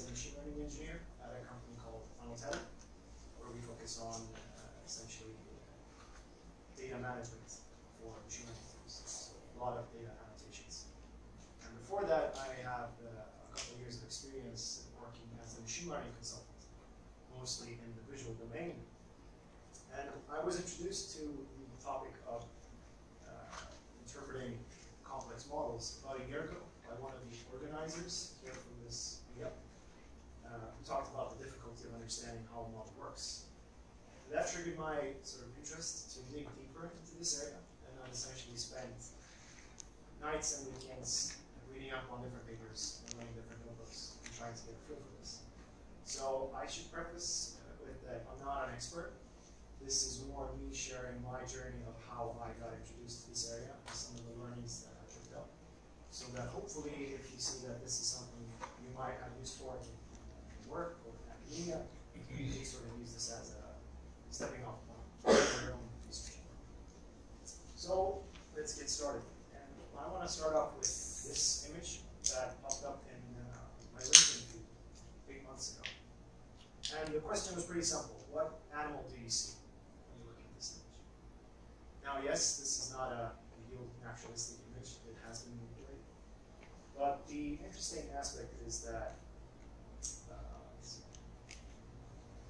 as a machine learning engineer at a company called Funnel10, where we focus on essentially data management for machine learning teams. So a lot of data annotations. And before that, I have a couple of years of experience working as a machine learning consultant, mostly in the visual domain. And I was introduced to the topic of interpreting complex models about a year ago by one of the organizers here from this meetup, who talked about the difficulty of understanding how a model works. And that triggered my sort of interest to dig deeper into this area, and I essentially spent nights and weekends reading up on different papers and learning different notebooks and trying to get a feel for this. So I should preface with that I'm not an expert. This is more me sharing my journey of how I got introduced to this area and some of the learnings that I picked up. So that hopefully, if you see that this is something you might have used for in work or in academia, you can sort of use this as a stepping off point for your own research. So let's get started. And I want to start off with this image that popped up in my LinkedIn feed 8 months ago. And the question was pretty simple. What animal do you see when you look at this image? Now, yes, this is not a real naturalistic image. It has been manipulated. But the interesting aspect is that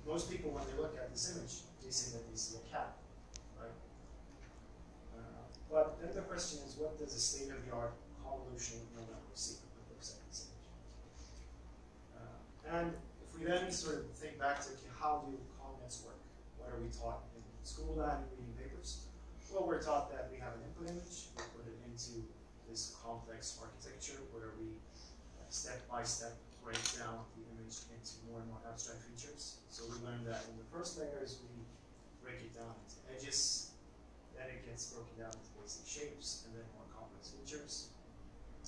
most people, when they look at this image, they say that they see a cat, right? But then the question is, what does a state-of-the-art convolutional neural network see when it looks at this image? And if we then sort of think back to, okay, how do comments work? What are we taught in school and reading papers? Well, we're taught that we have an input image, we put it into this complex architecture where we step by step break down the image into more and more abstract features. So we learned that in the first layers, we break it down into edges, then it gets broken down into basic shapes, and then more complex features.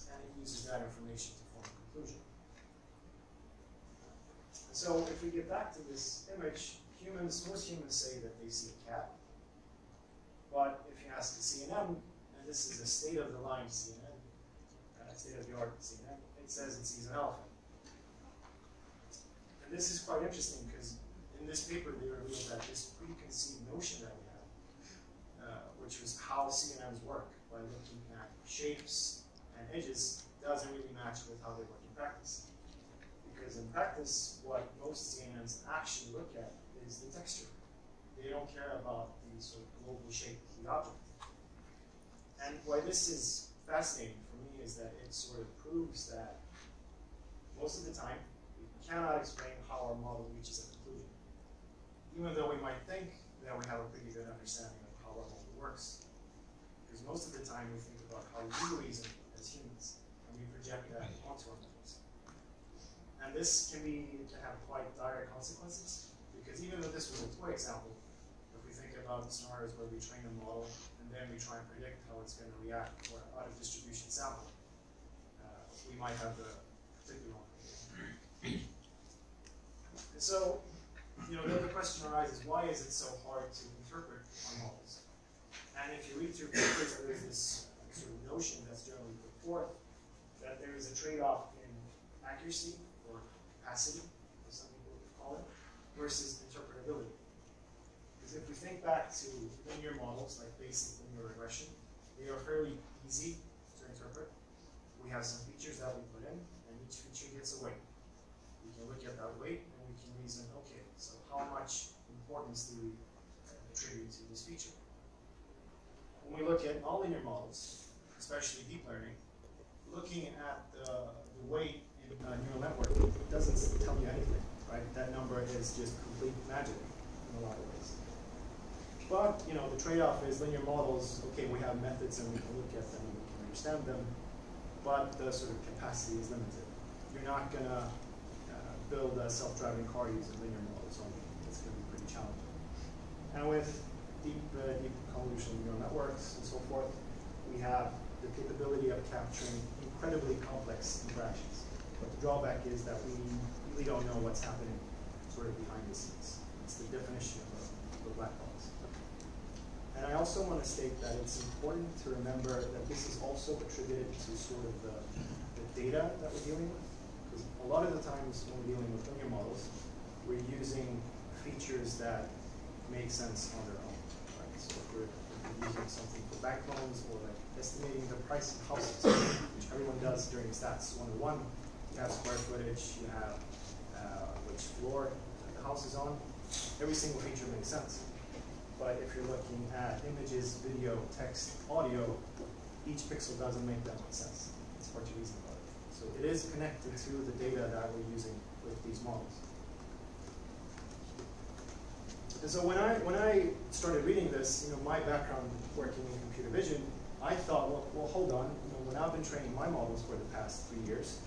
And it uses that information to form a conclusion. So if we get back to this image, most humans say that they see a cat. But if you ask the CNN, and this is a state-of-the-line CNN, state-of-the-art CNN, it says it sees an elephant. And this is quite interesting because in this paper they revealed that this preconceived notion that we had, which was how CNNs work by looking at shapes and edges, doesn't really match with how they work in practice. Because in practice, what most CNNs actually look at is the texture. They don't care about the sort of global shape of the object. And why this is fascinating for me is that it sort of proves that most of the time, we cannot explain how our model reaches a conclusion. Even though we might think that we have a pretty good understanding of how our model works. Because most of the time, we think about how we reason as humans, and we project that onto our models. And this can have quite dire consequences, because even though this was a toy example, if we think about the scenarios where we train a model and then we try and predict how it's going to react for an out-of-distribution sample, we might have the particular one. And so, then the question arises, why is it so hard to interpret our models? And if you read through papers, there is this sort of notion that's generally put forth that there is a trade-off in accuracy, capacity, as some people would call it, versus interpretability. Because if we think back to linear models, like basic linear regression, they are fairly easy to interpret. We have some features that we put in, and each feature gets a weight. We can look at that weight, and we can reason, okay, so how much importance do we attribute to this feature? When we look at nonlinear models, especially deep learning, looking at the weight in a neural network, it doesn't tell you anything, right? That number is just complete magic in a lot of ways. But, the trade-off is linear models, okay, we have methods and we can look at them and we can understand them, but the sort of capacity is limited. You're not going to build a self-driving car using linear models only. It's going to be pretty challenging. And with deep convolutional neural networks and so forth, we have the capability of capturing incredibly complex interactions. But the drawback is that we really don't know what's happening sort of behind the scenes. It's the definition of a black box. And I also want to state that it's important to remember that this is also attributed to sort of the data that we're dealing with. Because a lot of the times when dealing with linear models, we're using features that make sense on their own. Right? So if we're using something for backbones or like estimating the price of houses, which everyone does during stats 101, you have square footage, you have which floor the house is on. Every single feature makes sense. But if you're looking at images, video, text, audio, each pixel doesn't make that much sense. It's hard to reason about it. So it is connected to the data that we're using with these models. And so when I started reading this, my background working in computer vision, I thought, well hold on. When I've been training my models for the past 3 years,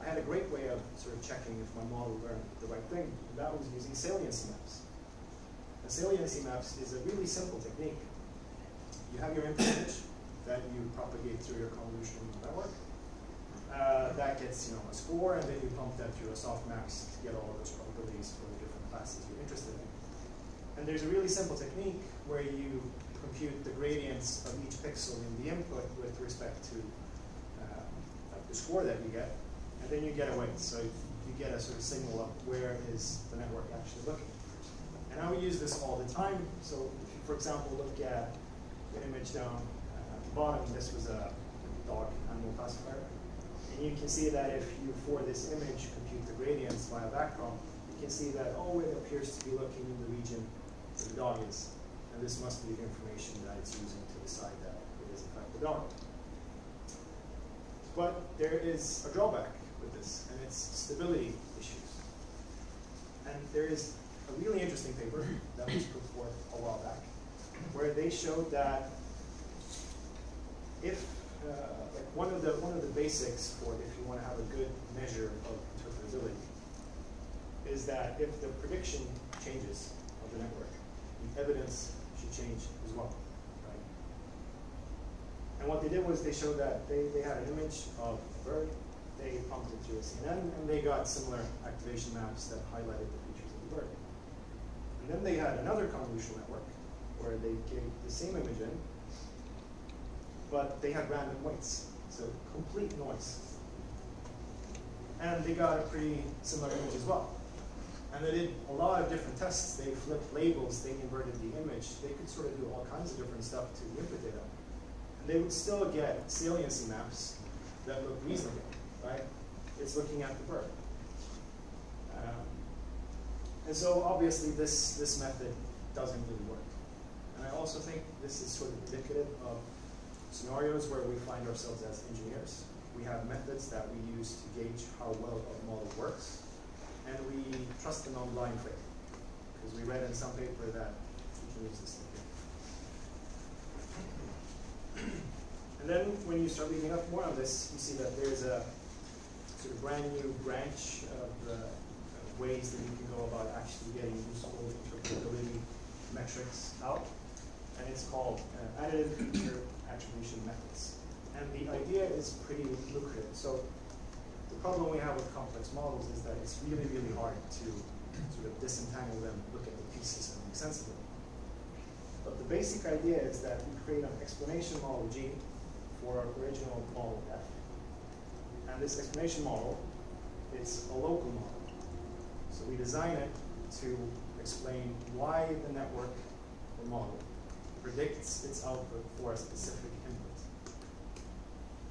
I had a great way of sort of checking if my model learned the right thing, and that was using saliency maps. Now, saliency maps is a really simple technique. You have your input image that you propagate through your convolutional neural network. That gets a score, and then you pump that through a softmax to get all of those probabilities for the different classes you're interested in. And there's a really simple technique where you compute the gradients of each pixel in the input with respect to the score that you get, and then you get a weight. So you get a sort of signal of where is the network actually looking. And I would use this all the time. So if you, for example, look at an image down at the bottom, this was a dog animal classifier. And you can see that if you, for this image, compute the gradients via backprop, you can see that, oh, it appears to be looking in the region where the dog is. And this must be the information that it's using to decide that it is in fact the dog. But there is a drawback with this, and it's stability issues. And there is a really interesting paper that was put forth a while back, where they showed that if like one of the basics for if you want to have a good measure of interpretability is that if the prediction changes of the network, the evidence should change as well. Right? And what they did was they showed that they had an image of a bird, they pumped it through a CNN, and they got similar activation maps that highlighted the features of the bird. And then they had another convolutional network where they gave the same image in, but they had random weights, so complete noise. And they got a pretty similar image as well. And they did a lot of different tests. They flipped labels, they inverted the image. They could sort of do all kinds of different stuff to the input data. And they would still get saliency maps that look reasonable, right? It's looking at the bird. And so obviously this method doesn't really work. And I also think this is sort of indicative of scenarios where we find ourselves as engineers. We have methods that we use to gauge how well a model works, and we trust them on blind faith, because we read in some paper that you can use this thing. And then when you start reading up more on this, you see that there's a sort of brand new branch of the ways that you can go about actually getting useful interpretability metrics out, and it's called additive feature attribution methods. And the idea is pretty lucrative. So the problem we have with complex models is that it's really, really hard to sort of disentangle them, look at the pieces, and make sense of them. But the basic idea is that we create an explanation model G for our original model F. And this explanation model, it's a local model. So we design it to explain why the network or model predicts its output for a specific input.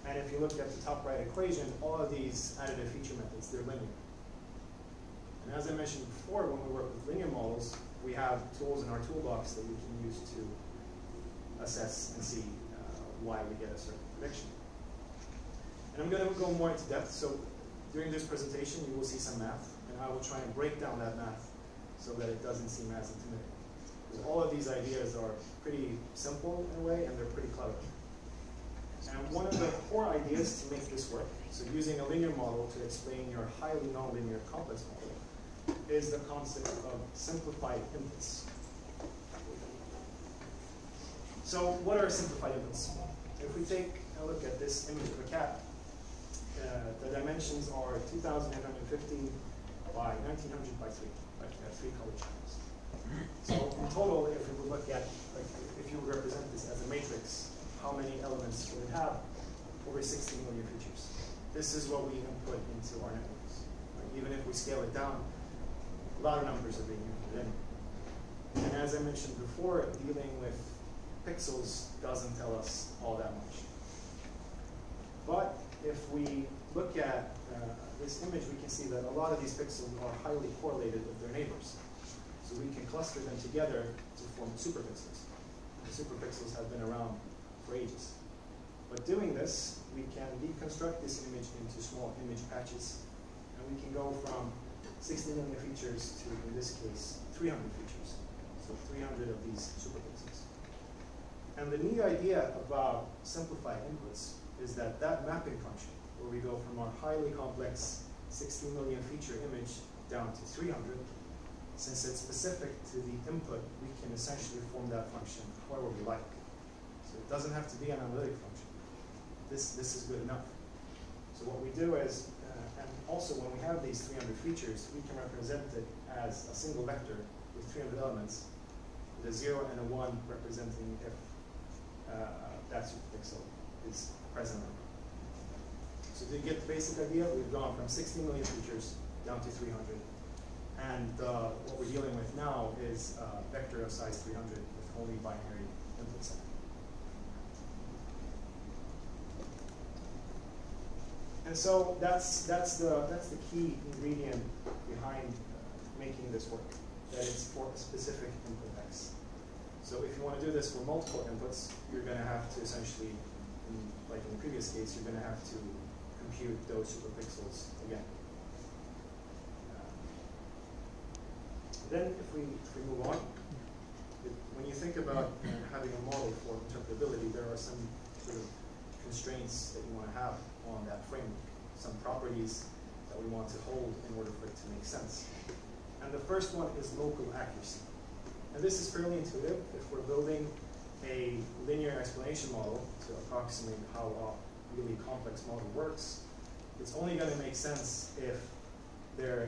And if you look at the top right equation, all of these additive feature methods, they're linear. And as I mentioned before, when we work with linear models, we have tools in our toolbox that we can use to assess and see why we get a certain prediction. And I'm going to go more into depth. So during this presentation, you will see some math, and I will try and break down that math so that it doesn't seem as intimidating. Because all of these ideas are pretty simple in a way, and they're pretty clever. And one of the core ideas to make this work, so using a linear model to explain your highly nonlinear complex model, is the concept of simplified inputs. So what are simplified inputs? If we take a look at this image of a cat, the dimensions are 2,850 by 1,900 by 3, right? They have 3 color channels. So in total, if we would look at, like, if you would represent this as a matrix, how many elements would it have? Over 16 million features. This is what we input into our networks. we scale it down, a lot of numbers are being input in. And as I mentioned before, dealing with pixels doesn't tell us all that much. But if we look at this image, we can see that a lot of these pixels are highly correlated with their neighbors. So we can cluster them together to form superpixels. The superpixels have been around for ages. But doing this, we can deconstruct this image into small image patches, and we can go from 60 million features to, in this case, 300 features. So 300 of these superpixels. And the neat idea about simplified inputs is that that mapping function, where we go from our highly complex 60 million feature image down to 300, since it's specific to the input, we can essentially form that function however we like. So it doesn't have to be an analytic function. This is good enough. So what we do is, and also when we have these 300 features, we can represent it as a single vector with 300 elements, with a 0 and a 1 representing if that superpixel is present. So do you get the basic idea? We've gone from 60 million features down to 300. And what we're dealing with now is a vector of size 300 with only binary input set. And so that's the key ingredient behind making this work, that it's for a specific input X. So if you want to do this for multiple inputs, you're going to have to essentially, like in the previous case, you're going to have to compute those superpixels again. Then if we move on, when you think about having a model for interpretability, there are some sort of constraints that you want to have on that framework, some properties that we want to hold in order for it to make sense. And the first one is local accuracy. And this is fairly intuitive. If we're building a linear explanation model to approximate how a really complex model works, it's only going to make sense if the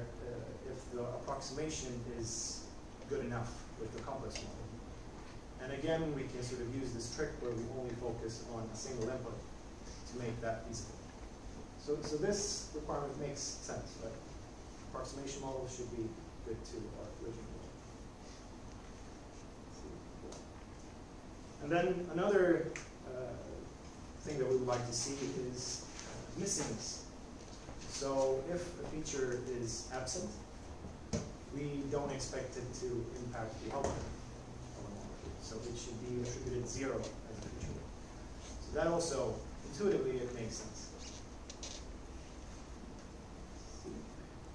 approximation is good enough with the complex model. And again, we can sort of use this trick where we only focus on a single input to make that feasible. So this requirement makes sense, right? Approximation model should be good to our original model. And then another thing that we would like to see is missingness. So if a feature is absent, we don't expect it to impact the output. So it should be attributed 0 as a feature. So that also, intuitively, it makes sense.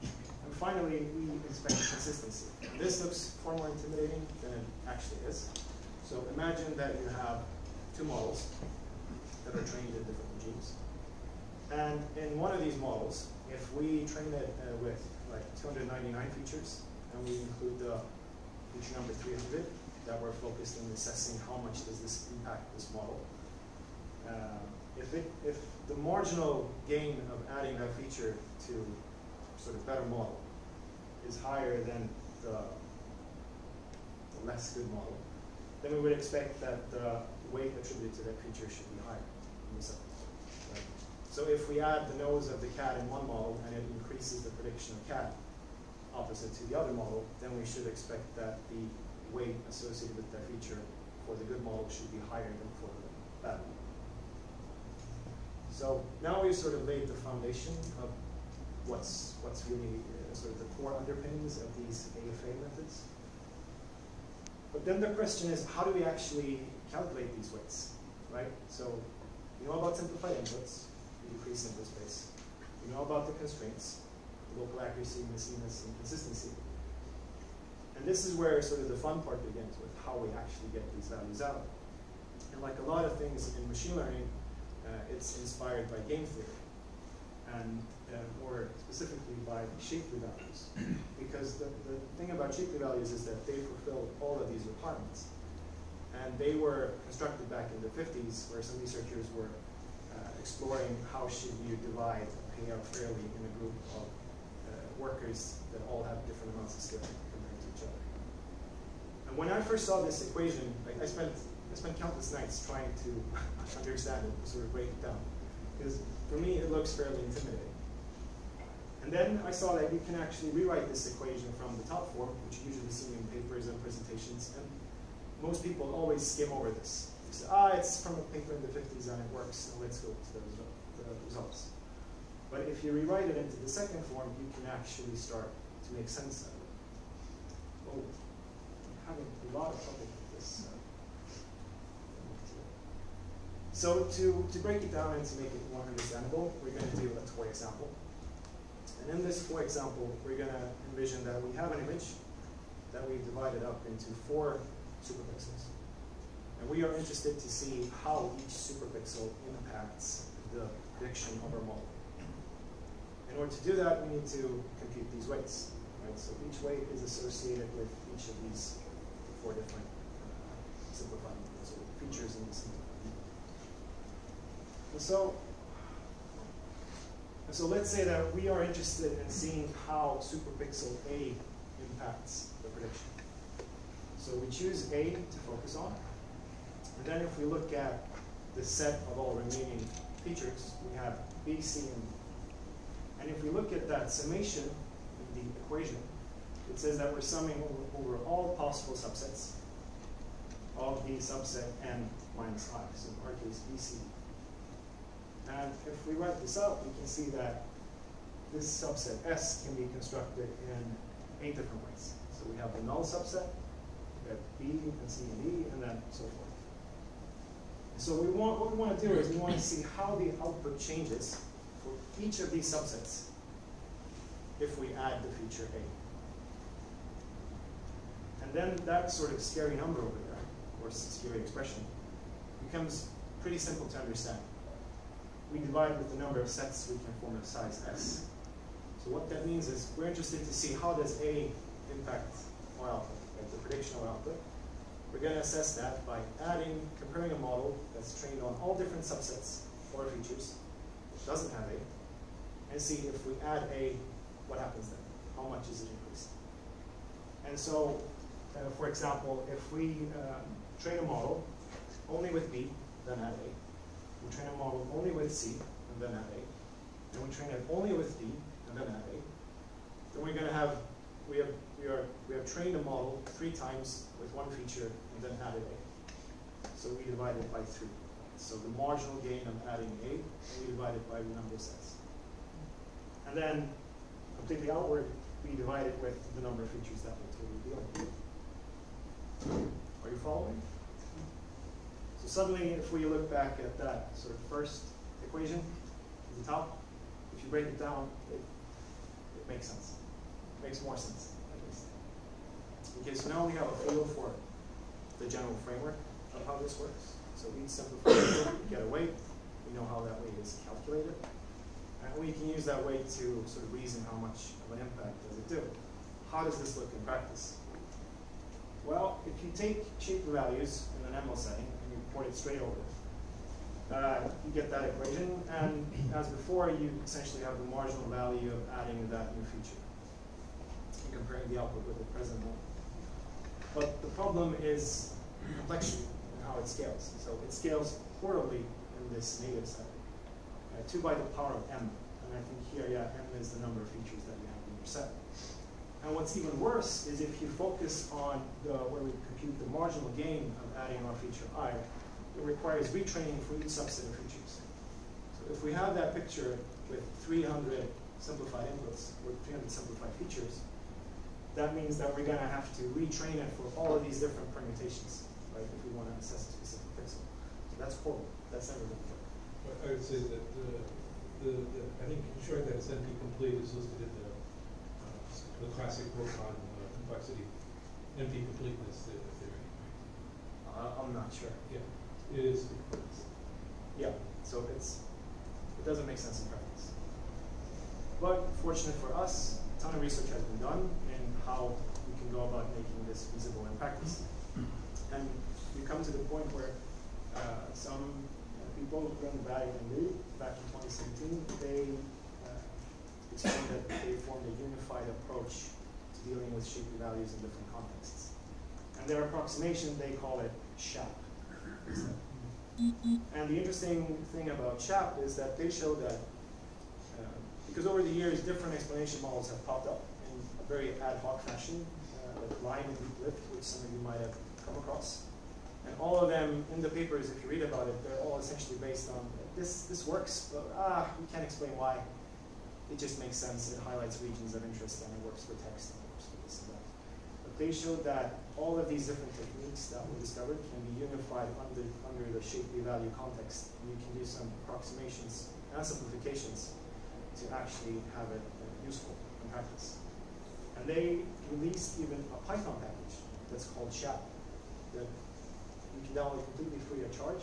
And finally, we expect consistency. And this looks far more intimidating than it actually is. So imagine that you have two models that are trained in different regimes. And in one of these models, if we train it with like 299 features, and we include the feature number 300, that we're focused on assessing how much does this impact this model. If the marginal gain of adding that feature to sort of better model is higher than the less good model, then we would expect that the weight attributed to that feature should be higher in this element, right? So if we add the nose of the cat in one model and it increases the prediction of cat opposite to the other model, then we should expect that the weight associated with that feature for the good model should be higher than for the bad model. So now we've sort of laid the foundation of what's really sort of the core underpinnings of these AFA methods. But then the question is, how do we actually calculate these weights, right? So you know about simplified inputs, you decrease input space. You know about the constraints, local accuracy, missingness, and consistency. And this is where sort of the fun part begins with how we actually get these values out. And like a lot of things in machine learning, it's inspired by game theory, and more specifically by Shapley values. Because the thing about Shapley values is that they fulfill all of these requirements. And they were constructed back in the 50s, where some researchers were exploring how should you divide payout fairly in a group of workers that all have different amounts of skill. And when I first saw this equation, like I spent countless nights trying to understand it, sort of break it down. Because for me, it looks fairly intimidating. And then I saw that you can actually rewrite this equation from the top form, which you usually see in papers and presentations, and most people always skim over this. They say, it's from a paper in the 50s and it works, so let's go to the results. But if you rewrite it into the second form, you can actually start to make sense of it. Well, I'm having a lot of trouble with this. So to break it down and to make it more understandable, we're going to do a toy example. And in this toy example, we're going to envision that we have an image that we've divided up into 4 superpixels. And we are interested to see how each superpixel impacts the prediction of our model. In order to do that, we need to compute these weights. Right? So each weight is associated with each of these 4 different simplified features in this. So let's say that we are interested in seeing how superpixel A impacts the prediction. So we choose A to focus on. And then if we look at the set of all remaining features, we have B, C, and D. And if we look at that summation in the equation, it says that we're summing over all possible subsets of the subset N minus I. So in our case, B, C, D. And if we write this out, we can see that this subset S can be constructed in 8 different ways. So we have the null subset, we have B and C and D, and then so forth. So what we want to do is we want to see how the output changes for each of these subsets if we add the feature A. And then that sort of scary number over there, or scary expression, becomes pretty simple to understand. We divide with the number of sets, we can form a size S. So what that means is we're interested to see how does A impact our output, like the prediction of our output. We're going to assess that by comparing a model that's trained on all different subsets or features, which doesn't have A, and see if we add A, what happens then? How much is it increased? And so, for example, if we train a model only with B, then add A. We train a model only with C, and then add A. And we train it only with D, and then add A. Then we're going to have we have trained a model 3 times with 1 feature, and then added A. So we divide it by 3. So the marginal gain of adding A, we divide it by the number of sets. And then completely outward, we divide it with the number of features that we're totally dealing with. Are you following? So suddenly, if we look back at that sort of first equation at the top, if you break it down, it makes sense. It makes more sense, at least. Okay, so now we have a feel for the general framework of how this works. So we simplify it, we get a weight, we know how that weight is calculated, and we can use that weight to sort of reason how much of an impact does it do. How does this look in practice? Well, if you take Shapley values in an ML setting, it straight over. You get that equation, and as before, you essentially have the marginal value of adding that new feature and comparing the output with the present one. But the problem is complexity and how it scales. So it scales quarterly in this native setting, 2 by the power of m. And I think here, m is the number of features that you have in your set. And what's even worse is if you focus on where we compute the marginal gain of adding our feature I, it requires retraining for each subset of features. So if we have that picture with 300 simplified inputs, or 300 simplified features, that means that we're going to have to retrain it for all of these different permutations, right, if we want to assess a specific pixel. So that's horrible. That's never going to work. Well, I would say that I think ensuring that it's NP complete is listed in the classic book on complexity, NP completeness theory. I'm not sure. Yeah. It is. Yeah, so it doesn't make sense in practice. But fortunately for us, a ton of research has been done in how we can go about making this feasible in practice. And we come to the point where some people run back in 2017, they explained that they formed a unified approach to dealing with Shapley values in different contexts. And their approximation, they call it SHAP. And the interesting thing about SHAP is that they show that because over the years, different explanation models have popped up in a very ad hoc fashion, like line and deep lift, which some of you might have come across. And all of them in the papers, if you read about it, they're all essentially based on this works, but we can't explain why. It just makes sense. It highlights regions of interest, and it works for text, and it works for this and that. But they showed that all of these different techniques that were discovered can be unified under the Shapley value context, and you can do some approximations and simplifications to actually have it useful in practice. And they released even a Python package that's called SHAP, that you can download completely free of charge,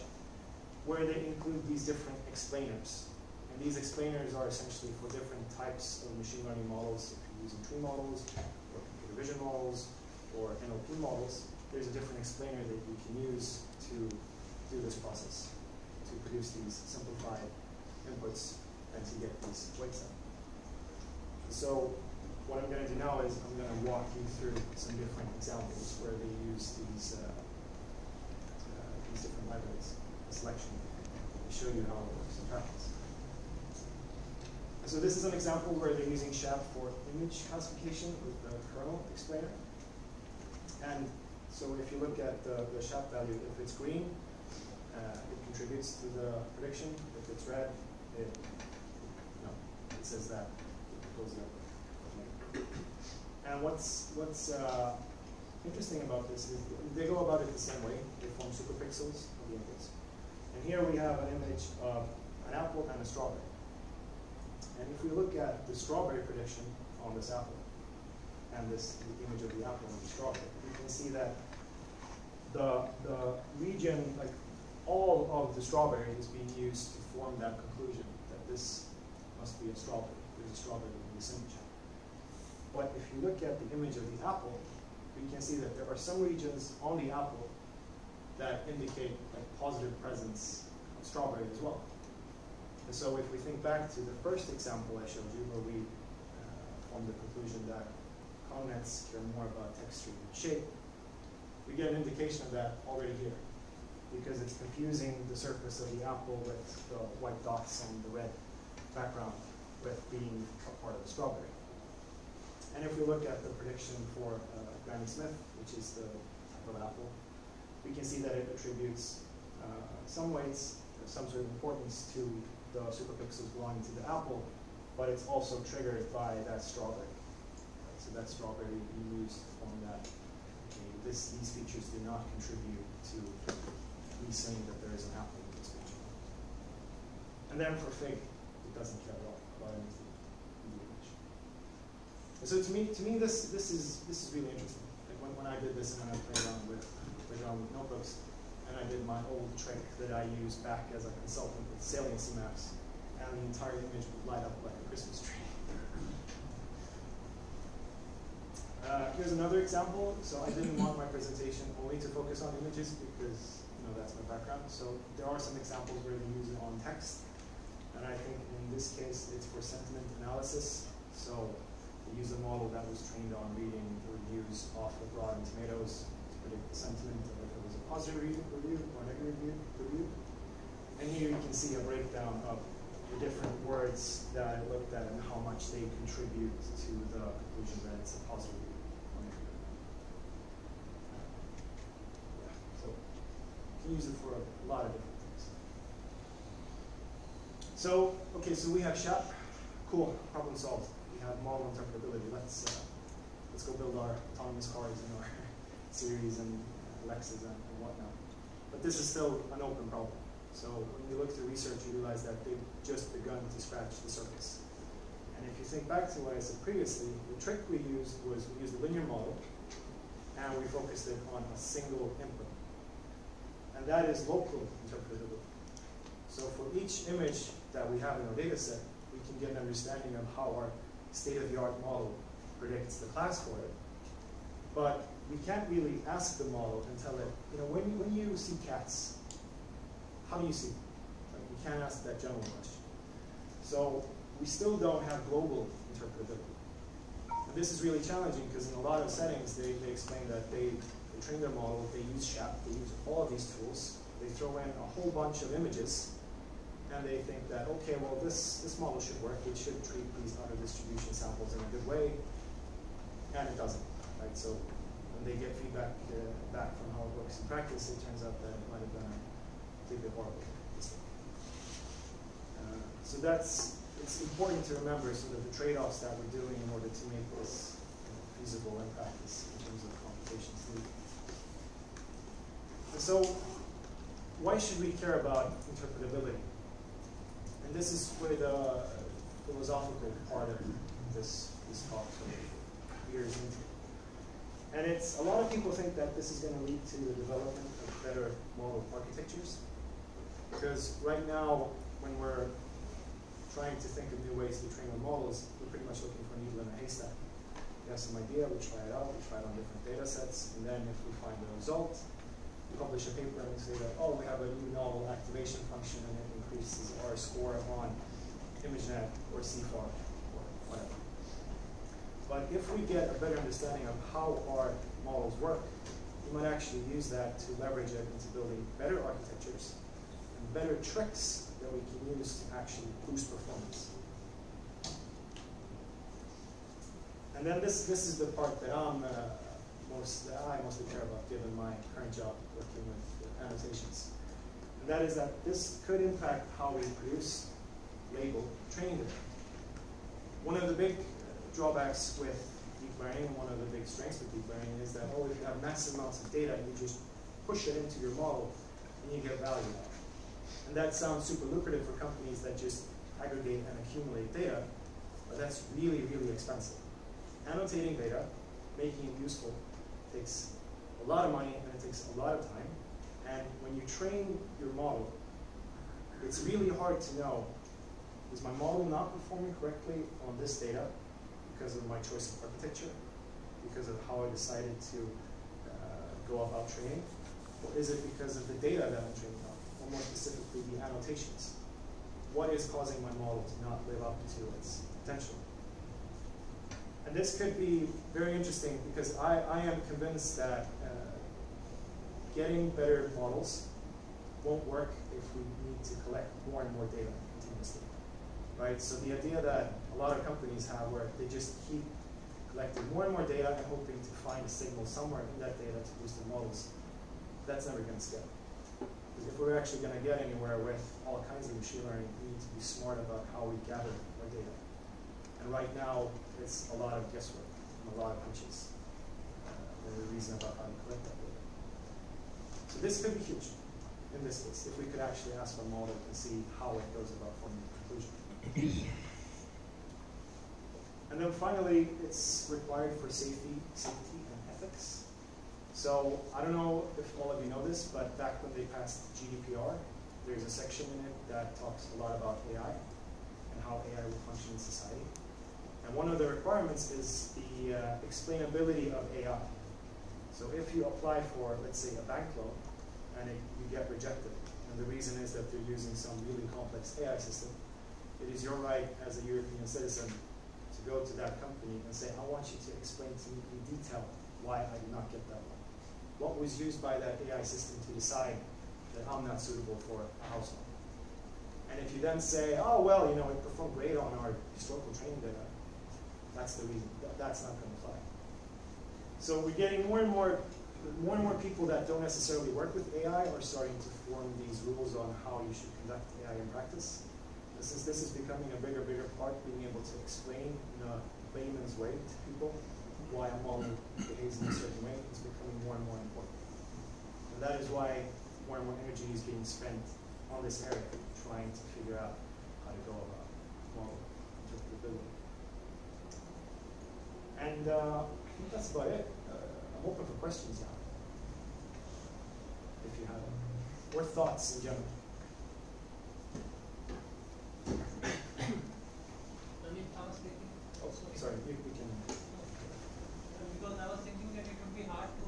where they include these different explainers. And these explainers are essentially for different types of machine learning models. If you're using tree models, or computer vision models, or NLP models, there's a different explainer that you can use to do this process, to produce these simplified inputs and to get these weights out. So what I'm going to do now is I'm going to walk you through some different examples where they use these different libraries, the selection, and show you how it works in practice. So this is an example where they're using SHAP for image classification with the kernel explainer. And so if you look at the SHAP value, if it's green, it contributes to the prediction. If it's red, it says that it goes the other way. And what's interesting about this is they go about it the same way. They form superpixels of the inputs. And here we have an image of an apple and a strawberry. And if we look at the strawberry prediction on this apple, and the image of the apple and the strawberry, you can see that the region, like all of the strawberry is being used to form that conclusion that this must be a strawberry. There's a strawberry in this image. But if you look at the image of the apple, we can see that there are some regions on the apple that indicate like positive presence of strawberry as well. And so if we think back to the first example I showed you, where we formed the conclusion that column nets care more about texture than shape, we get an indication of that already here, because it's confusing the surface of the apple with the white dots and the red background with being a part of the strawberry. And if we look at the prediction for Granny Smith, which is the type of apple, we can see that it attributes some weights, some sort of importance to the superpixels belonging to the apple, but it's also triggered by that strawberry. So that strawberry we used on that. Okay, these features do not contribute to me saying that there is an apple in this picture. And then for fig, it doesn't care at all about anything in the image. And so to me this is really interesting. Like when I did this and I played around with notebooks, and I did my old trick that I used back as a consultant with Saliency maps, and the entire image would light up like a Christmas tree. Here's another example. So I didn't want my presentation only to focus on images because that's my background. So there are some examples where they use it on text, and I think in this case it's for sentiment analysis. So they use a model that was trained on reading the reviews off of Rotten Tomatoes to predict the sentiment of it. Positive review or negative review. And here you can see a breakdown of the different words that I looked at and how much they contribute to the conclusion that it's a positive review or negative review. So you can use it for a lot of different things. So, okay, so we have SHAP. Cool, problem solved. We have model interpretability. Let's go build our autonomous cars in our series and Lexes and whatnot. But this is still an open problem. So when you look through research, you realize that they've just begun to scratch the surface. And if you think back to what I said previously, the trick we used was we used a linear model, and we focused it on a single input. And that is local interpretability. So for each image that we have in our data set, we can get an understanding of how our state-of-the-art model predicts the class for it. But we can't really ask the model and tell it, when you see cats, how do you see them? Like, we can't ask that general question. So we still don't have global interpretability. And this is really challenging because in a lot of settings, they explain that they train their model, they use SHAP, they use all of these tools, they throw in a whole bunch of images, and they think that, okay, well, this model should work. We should treat these outer distribution samples in a good way, and it doesn't, right? So when they get feedback back from how it works in practice, it turns out that it might have been a little bit horrible. So it's important to remember sort of the trade-offs that we're doing in order to make this feasible in practice in terms of computations needed. And so why should we care about interpretability? And this is where the philosophical part of this talk veers into. And a lot of people think that this is going to lead to the development of better model architectures, because right now when we're trying to think of new ways to train our models, we're pretty much looking for a needle in a haystack. We have some idea, we try it out, we try it on different data sets, and then if we find a result, we publish a paper and we say that, oh, we have a new novel activation function and it increases our score on ImageNet or CIFAR or whatever. But if we get a better understanding of how our models work, we might actually use that to leverage it into building better architectures and better tricks that we can use to actually boost performance. And then this is the part that I mostly care about, given my current job working with annotations. And that is that this could impact how we produce, label, training data. One of the big drawbacks with deep learning, one of the big strengths with deep learning, is that, oh, if you have massive amounts of data, you just push it into your model and you get value out of it. And that sounds super lucrative for companies that just aggregate and accumulate data, but that's really, really expensive. Annotating data, making it useful, takes a lot of money and it takes a lot of time. And when you train your model, it's really hard to know, is my model not performing correctly on this data because of my choice of architecture, because of how I decided to go about training, or is it because of the data that I'm training on? Or more specifically, the annotations. What is causing my model to not live up to its potential? And this could be very interesting, because I am convinced that getting better models won't work if we need to collect more and more data continuously, right? So the idea that a lot of companies have, where they just keep collecting more and more data and hoping to find a signal somewhere in that data to boost their models, that's never going to scale. If we're actually going to get anywhere with all kinds of machine learning, we need to be smart about how we gather our data. And right now, it's a lot of guesswork and a lot of hunches. There's a reason about how to collect that data. So this could be huge in this case, if we could actually ask our model and see how it goes about forming a conclusion. And then finally, it's required for safety and ethics. So I don't know if all of you know this, but back when they passed GDPR, there's a section in it that talks a lot about AI and how AI will function in society. And one of the requirements is the explainability of AI. So if you apply for, let's say, a bank loan, and you get rejected, and the reason is that they're using some really complex AI system, it is your right as a European citizen to go to that company and say, I want you to explain to me in detail why I did not get that one. What was used by that AI system to decide that I'm not suitable for a house loan? And if you then say, oh, well, you know, it performed great on our historical training data, that's the reason. That's not going to apply. So we're getting more and more people that don't necessarily work with AI are starting to form these rules on how you should conduct AI in practice. And since this is becoming a bigger part, being able to explain in a layman's way to people why a model behaves in a certain way is becoming more and more important. And that is why more and more energy is being spent on this area, trying to figure out how to go about model interpretability. And I think that's about it. I'm open for questions now, if you have any, or thoughts in general. Oh, sorry, you can. Because I was thinking that it would be hard to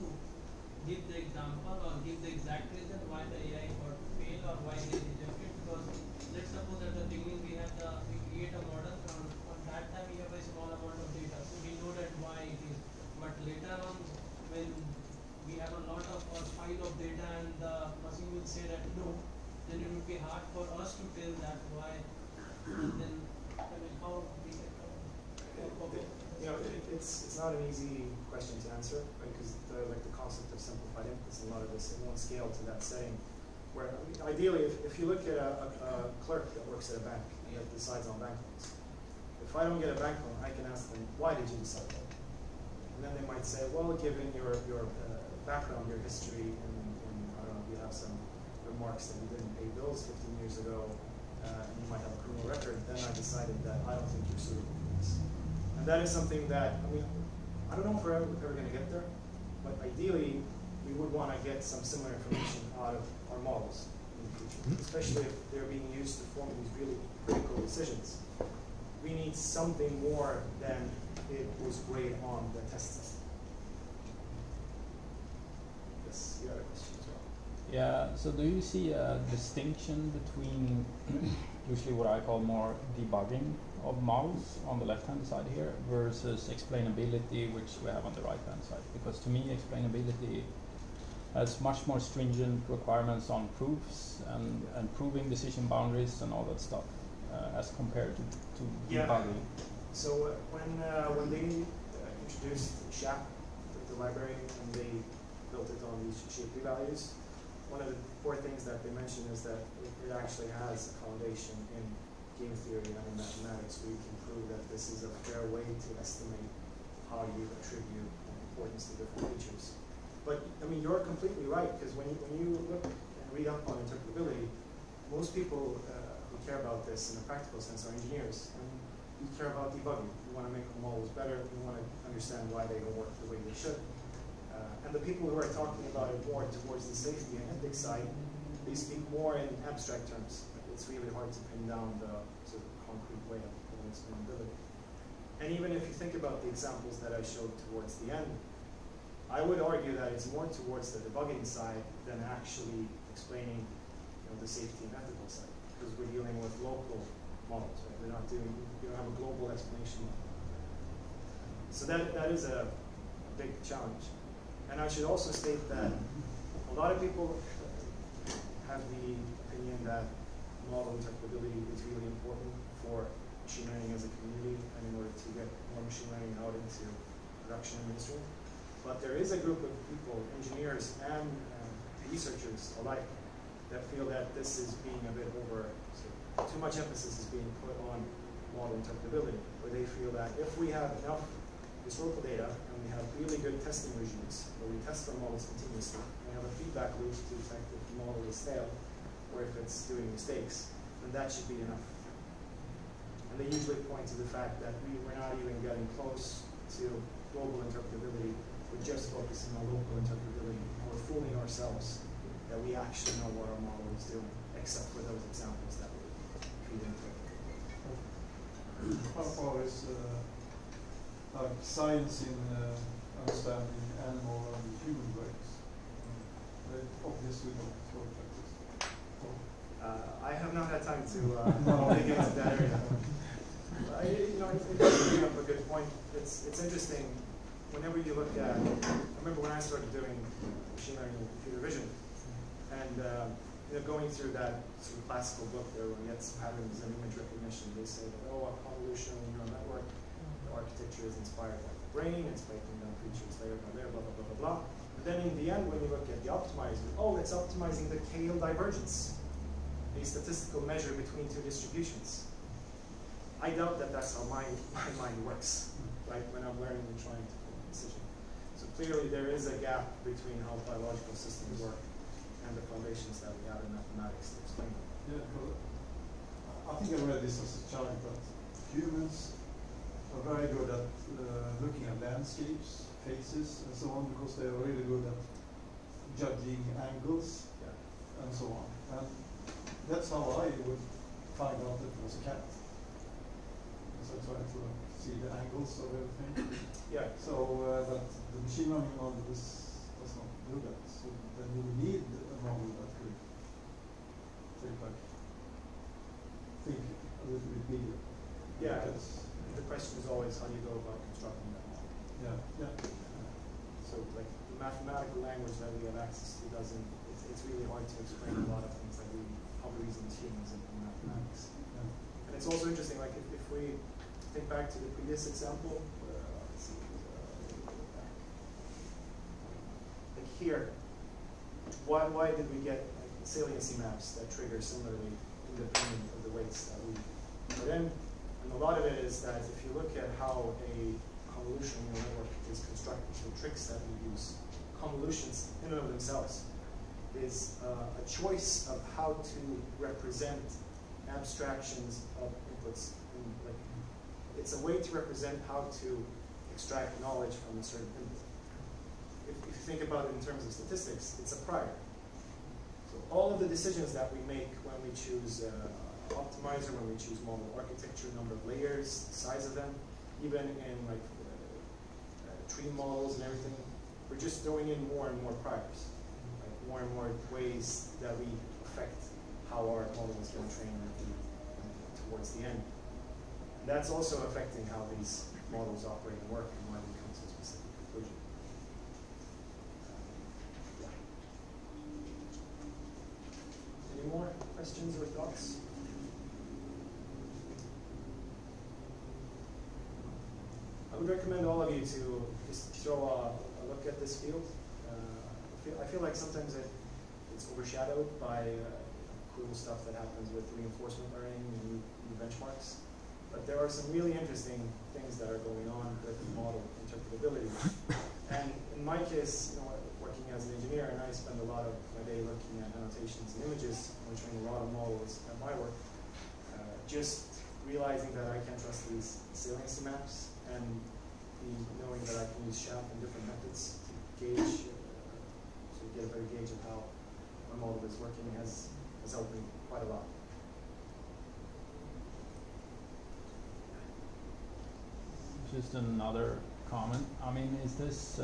give the example or give the exact reason why the AI got failed or why they rejected. Because let's suppose at the beginning we create a model, and on that time we have a small amount of data, so we know that why it is. But later on, when we have a lot of file of data, and the machine will say that no, then it would be hard for us to tell that why. Then, I mean, how we get covered? You know, it's not an easy question to answer, right? Because the concept of simplified inputs, a lot of this, it won't scale to that setting. Where ideally, if you look at a clerk that works at a bank and that decides on bank loans, if I don't get a bank loan, I can ask them, why did you decide that? And then they might say, well, given your background, your history, and I don't know, you have some remarks that you didn't pay bills 15 years ago, and you might have a criminal record, then I decided that I don't think you're suitable for this. And that is something that, I mean, I don't know if we're ever going to get there, but ideally, we would want to get some similar information out of our models in the future, especially if they're being used to form these really critical decisions. We need something more than it was weighed on the test system. Yes, you had a question as well. Yeah, so do you see a distinction between usually what I call more debugging of models on the left-hand side here versus explainability, which we have on the right-hand side? Because to me, explainability has much more stringent requirements on proofs and proving decision boundaries and all that stuff as compared to debugging. So when they introduced SHAP, the library, and they built it on these Shapley values, one of the core things that they mentioned is that it actually has a foundation in game theory and in mathematics, where you can prove that this is a fair way to estimate how you attribute importance to different features. But I mean, you're completely right, because when you look and read up on interpretability, most people who care about this in a practical sense are engineers. And you care about debugging. You want to make the models better. You want to understand why they don't work the way they should. And the people who are talking about it more towards the safety and ethics side, they speak more in abstract terms. It's really hard to pin down the sort of concrete way of explainability. And even if you think about the examples that I showed towards the end, I would argue that it's more towards the debugging side than actually explaining the safety and ethical side, because we're dealing with local models, right? We're not doing, you don't have a global explanation model. So that is a big challenge. And I should also state that a lot of people have the opinion that model interpretability is really important for machine learning as a community and in order to get more machine learning out into production and mainstream. But there is a group of people, engineers and researchers alike, that feel that this is being a bit over, so too much emphasis is being put on model interpretability, where they feel that if we have enough historical data and we have really good testing regimes, where we test our models continuously, we have a feedback loop to detect if the model is stale or if it's doing mistakes, then that should be enough. And they usually point to the fact that we're not even getting close to global interpretability. We're just focusing on local interpretability. We're fooling ourselves that we actually know what our model is doing, except for those examples that we feed into it. How far is like science in understanding animal and human brains? Obviously not work like this. I have not had time to dig into that area. You bring up a good point. It's interesting. Whenever you look at, I remember when I started doing machine learning and computer vision, and going through that sort of classical book there when it's patterns and image recognition, they say that, oh, a convolutional neural network, the architecture is inspired by the brain, it's breaking down features layer by layer, blah, blah, blah, blah, blah. But then in the end, when you look at the optimizer, oh, it's optimizing the KL divergence, a statistical measure between two distributions. I doubt that that's how my mind works, right, when I'm learning and trying to. So clearly there is a gap between how biological systems work and the foundations that we have in mathematics to explain them. Yeah, I think I read this as a child, but humans are very good at looking at landscapes, faces, and so on, because they are really good at judging angles, yeah, and so on. And that's how I would find out that it was a cat. Because I tried to see the angles of everything. Yeah. So that the machine learning model does not do that. So then you would need a model that could think a little bit bigger. Yeah. The question is always how do you go about constructing that model. Yeah. Yeah. So like the mathematical language that we have access to doesn't. It's really hard to explain a lot of things that we properties in humans and in mathematics. And it's also interesting, like if we think back to the previous example, like here, why did we get saliency maps that trigger similarly independent of the weights that we put in? And a lot of it is that if you look at how a convolutional neural network is constructed, the tricks that we use, convolutions in and of themselves is a choice of how to represent abstractions of inputs. And, like, it's a way to represent how to extract knowledge from a certain input. If you think about it in terms of statistics, it's a prior. So all of the decisions that we make when we choose optimizer, when we choose model architecture, number of layers, size of them, even in like tree models and everything, we're just throwing in more and more priors, like more and more ways that we affect how our model is going to train towards the end. And that's also affecting how these models operate and work and why we come to a specific conclusion. Any more questions or thoughts? I would recommend all of you to just throw a look at this field. I feel like sometimes it's overshadowed by cool stuff that happens with reinforcement learning and new benchmarks. But there are some really interesting things that are going on with model interpretability. And in my case, you know, working as an engineer, and I spend a lot of my day looking at annotations and images, I'm training a lot of models at my work, just realizing that I can trust these saliency maps and knowing that I can use SHAP and different methods to gauge, to get a better gauge of how my model is working has helped me quite a lot. Just another comment. I mean, is this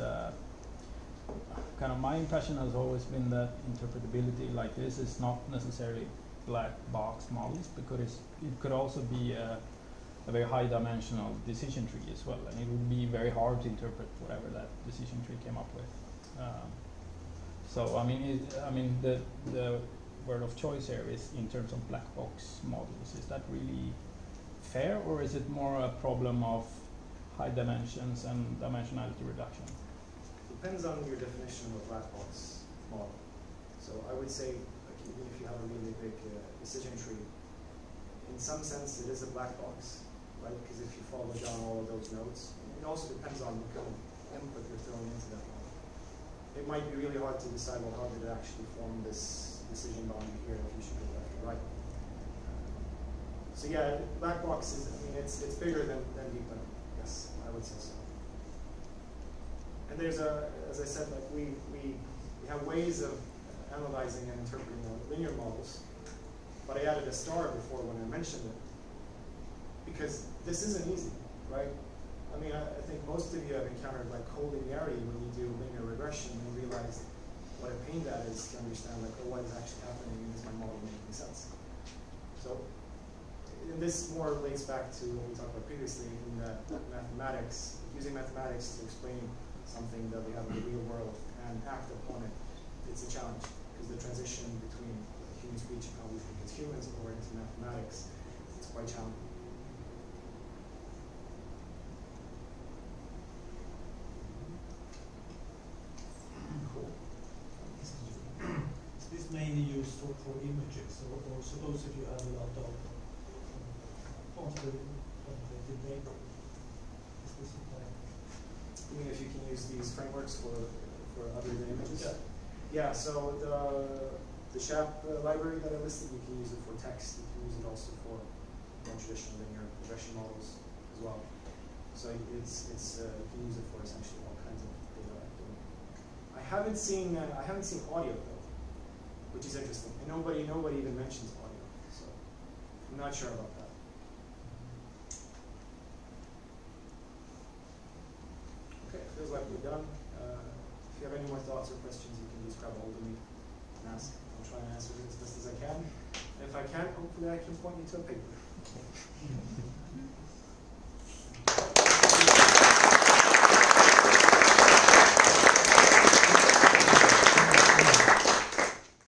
kind of my impression has always been that interpretability like this is not necessarily black box models, because it could also be a very high dimensional decision tree as well, and it would be very hard to interpret whatever that decision tree came up with. So I mean, the word of choice here is in terms of black box models. Is that really fair, or is it more a problem of high dimensions and dimensionality reduction? Depends on your definition of a black box model. So I would say, like, even if you have a really big decision tree, in some sense it is a black box, right? Because if you follow down all of those nodes, it also depends on the input you're throwing into that model. It might be really hard to decide, well, how did it actually form this decision boundary here, if you should go left or right. So yeah, black box is, I mean, it's bigger than deep learning. Yes, I would say so. And there's a, as I said, like we have ways of analyzing and interpreting linear models, but I added a star before when I mentioned it, because this isn't easy, right? I mean, I think most of you have encountered like collinearity when you do linear regression and realize what a pain that is to understand, like, oh, what is actually happening, and is my model making sense? So, and this more relates back to what we talked about previously in that mathematics, using mathematics to explain something that we have in the real world and act upon it, it's a challenge, because the transition between human speech and how we think as humans or into mathematics, it's quite challenging. Cool. Is this mainly used for images, or suppose if you have a lot of the data? Is this I mean, if you can use these frameworks for other than images? Yeah, so the SHAP library that I listed, you can use it for text, you can use it also for more traditional linear regression models as well. So you can use it for essentially all kinds of data. I haven't seen audio though, which is interesting. And nobody even mentions audio, so I'm not sure about that. Okay, feels like we're done. If you have any more thoughts or questions, you can just grab hold of me and ask. I'll try and answer it as best as I can. And if I can't, hopefully I can point you to a paper.